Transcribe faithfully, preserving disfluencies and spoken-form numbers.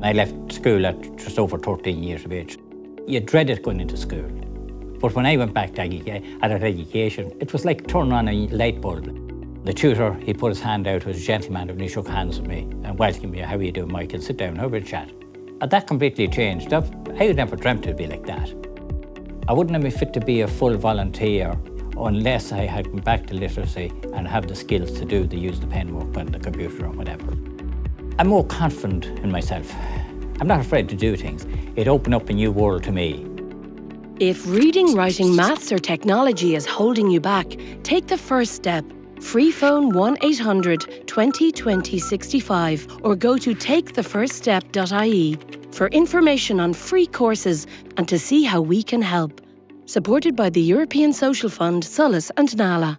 I left school at just over thirteen years of age. You dreaded going into school. But when I went back to adult education, it was like turning on a light bulb. The tutor, he put his hand out, was a gentleman, and he shook hands with me and welcomed me. How are you doing, Michael? Sit down, have a chat. And that completely changed. I had never dreamt it would be like that. I wouldn't have been fit to be a full volunteer unless I had gone back to literacy and have the skills to do, to use the pen work and the computer or whatever. I'm more confident in myself. I'm not afraid to do things. It opened up a new world to me. If reading, writing, maths or technology is holding you back, take the first step. Free phone one eight hundred, twenty twenty, sixty-five or go to take the first step dot I E for information on free courses and to see how we can help. Supported by the European Social Fund, SOLAS and NALA.